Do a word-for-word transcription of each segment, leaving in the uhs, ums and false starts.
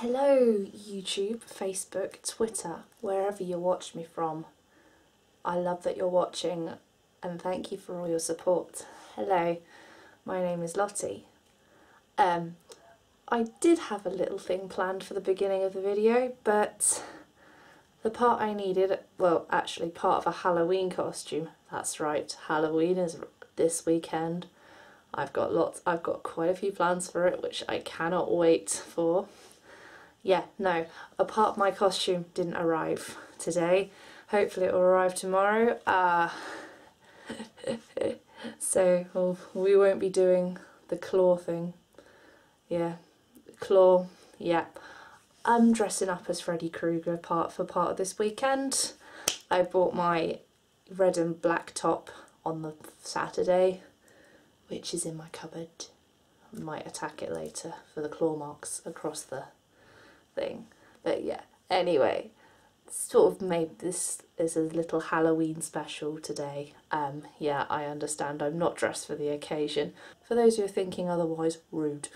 Hello YouTube, Facebook, Twitter, wherever you watch me from. I love that you're watching and thank you for all your support. Hello, my name is Lottie. Um, I did have a little thing planned for the beginning of the video, but the part I needed, well actually part of a Halloween costume, that's right, Halloween is this weekend. I've got lots, I've got quite a few plans for it which I cannot wait for. Yeah, no, a part of my costume didn't arrive today. Hopefully it will arrive tomorrow. Uh, so well, we won't be doing the claw thing. Yeah, claw, yeah. I'm dressing up as Freddy Krueger part for part of this weekend. I bought my red and black top on the Saturday, which is in my cupboard. I might attack it later for the claw marks across the thing, but yeah, anyway, sort of made this is a little Halloween special today. Um yeah, I understand I'm not dressed for the occasion, for those who are thinking otherwise, rude,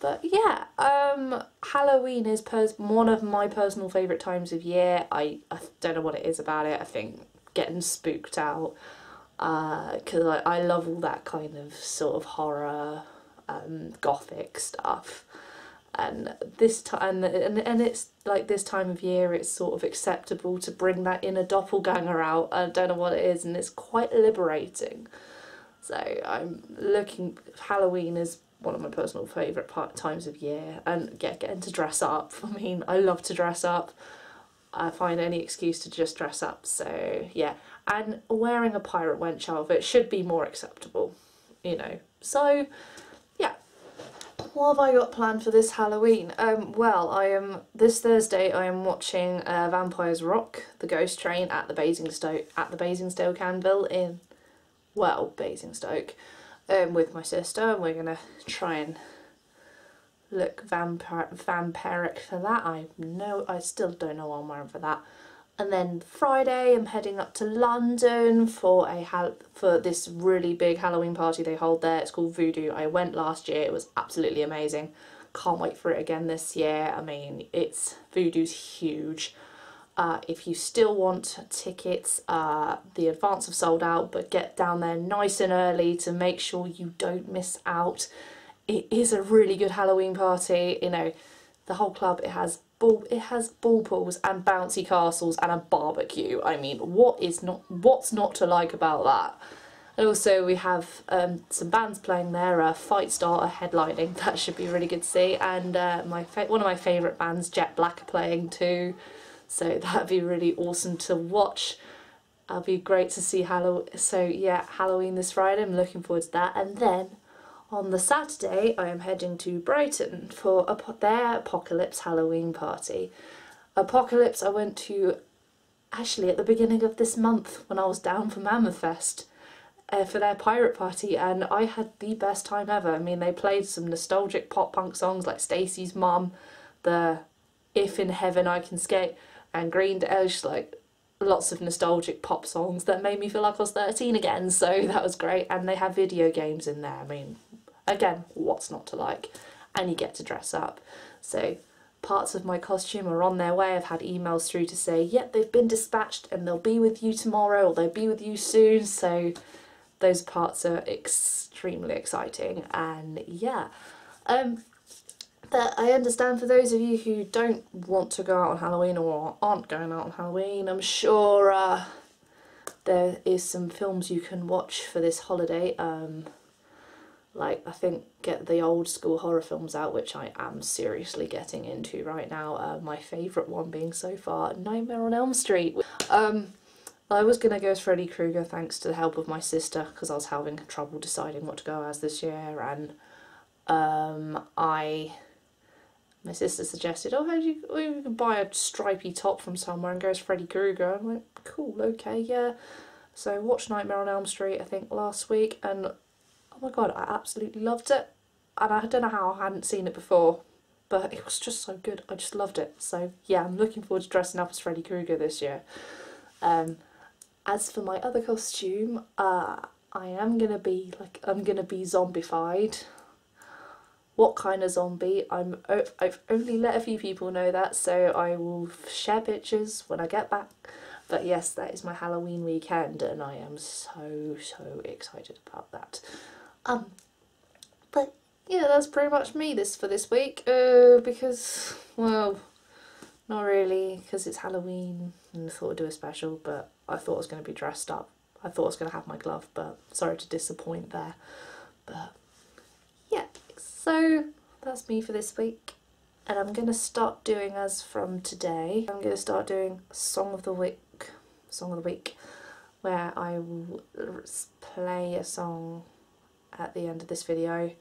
but yeah, um Halloween is pers one of my personal favorite times of year. I, I don't know what it is about it. I think getting spooked out, uh because I, I love all that kind of sort of horror, um gothic stuff. And this time, and, and it's like this time of year, it's sort of acceptable to bring that inner doppelganger out. I don't know what it is, and it's quite liberating. So I'm looking, Halloween is one of my personal favourite part times of year, and yeah, getting to dress up. I mean, I love to dress up. I find any excuse to just dress up. So yeah, and wearing a pirate wench outfit should be more acceptable, you know. So yeah. What have I got planned for this Halloween? Um, well, I am this Thursday. I am watching uh, Vampires Rock, the Ghost Train at the Basingstoke at the Basingstoke Canville in, well, Basingstoke, um, with my sister, and we're gonna try and look vampir vampiric for that. I know I still don't know what I'm wearing for that. And then Friday, I'm heading up to London for a hal for this really big Halloween party they hold there. It's called Voodoo. I went last year. It was absolutely amazing. Can't wait for it again this year. I mean, it's Voodoo's huge. Uh, if you still want tickets, uh, the advance have sold out, but get down there nice and early to make sure you don't miss out. It is a really good Halloween party. You know, the whole club, it has Ball, it has ball pools and bouncy castles and a barbecue. I mean, what is not what's not to like about that? And also we have um, some bands playing there. Uh, Fight Star are headlining. That should be really good to see. And uh, my one of my favourite bands, Jet Black, are playing too. So that'd be really awesome to watch. It'll be great to see Halloween. So yeah, Halloween this Friday. I'm looking forward to that. And then on the Saturday, I am heading to Brighton for a, their Apocalypse Halloween party. Apocalypse I went to actually at the beginning of this month when I was down for Mammoth Fest uh, for their pirate party, and I had the best time ever. I mean, they played some nostalgic pop punk songs like Stacey's Mum, the If in Heaven I Can Skate, and Green to Edge, like lots of nostalgic pop songs that made me feel like I was thirteen again, so that was great. And they have video games in there. I mean, again, what's not to like? And you get to dress up. So parts of my costume are on their way. I've had emails through to say, yep, they've been dispatched and they'll be with you tomorrow, or they'll be with you soon. So those parts are extremely exciting. And yeah, um, that I understand for those of you who don't want to go out on Halloween or aren't going out on Halloween, I'm sure uh, there is some films you can watch for this holiday. Um, Like, I think get the old school horror films out, which I am seriously getting into right now. Uh, my favourite one being so far Nightmare on Elm Street. Um, I was going to go as Freddy Krueger thanks to the help of my sister, because I was having trouble deciding what to go as this year. And um, I, my sister suggested, oh, how do you, oh, you can buy a stripy top from somewhere and go as Freddy Krueger. I'm like, cool, okay, yeah. So I watched Nightmare on Elm Street, I think, last week, and oh my god, I absolutely loved it. And I don't know how I hadn't seen it before, but it was just so good. I just loved it. So yeah, I'm looking forward to dressing up as Freddy Krueger this year. Um, as for my other costume, uh, I am gonna be like I'm gonna be zombified. what kind of zombie. I'm, I've only let a few people know that, so I will share pictures when I get back. But yes, that is my Halloween weekend and I am so, so excited about that. Um, but yeah, that's pretty much me this for this week, uh, because, well, not really, because it's Halloween and I thought I'd do a special, but I thought I was going to be dressed up. I thought I was going to have my glove, but sorry to disappoint there. But yeah, so that's me for this week. And I'm going to start doing, as from today, I'm going to start doing Song of the Week, Song of the Week, where I will play a song at the end of this video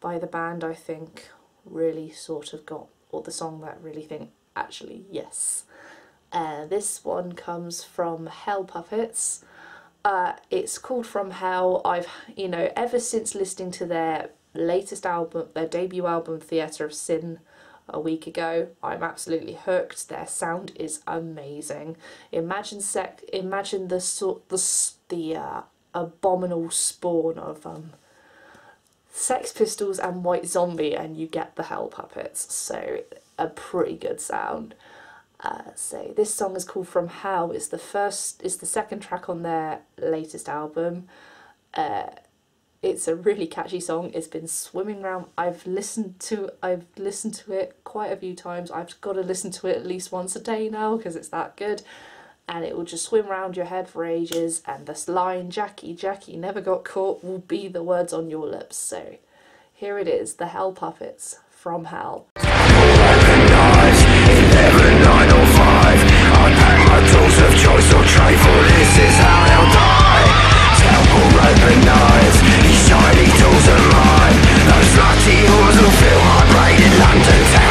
by the band I think really sort of got, or the song that really think, actually, yes. Uh, this one comes from Hell Puppets. Uh, it's called From Hell. I've, you know, ever since listening to their latest album, their debut album, Theatre of Sin, a week ago, I'm absolutely hooked. Their sound is amazing. Imagine sec. Imagine the sort the the uh, abominable spawn of um, Sex Pistols and White Zombie, and you get the Hell Puppets. So a pretty good sound. Uh, so this song is called From Hell. It's the first. It's the second track on their latest album. Uh, It's a really catchy song. It's been swimming around. I've listened to I've listened to it quite a few times. I've got to listen to it at least once a day now because it's that good, and it will just swim around your head for ages. And this line, Jackie, Jackie never got caught, will be the words on your lips. So here it is, the Hell Puppets, From Hell. eleven nights, eleven nine oh five. I pack my tools of choice or trade, for this is how they'll die. Scalpel, rope and knives, these shiny tools are mine. Those slutty whores will fill my brain in London town.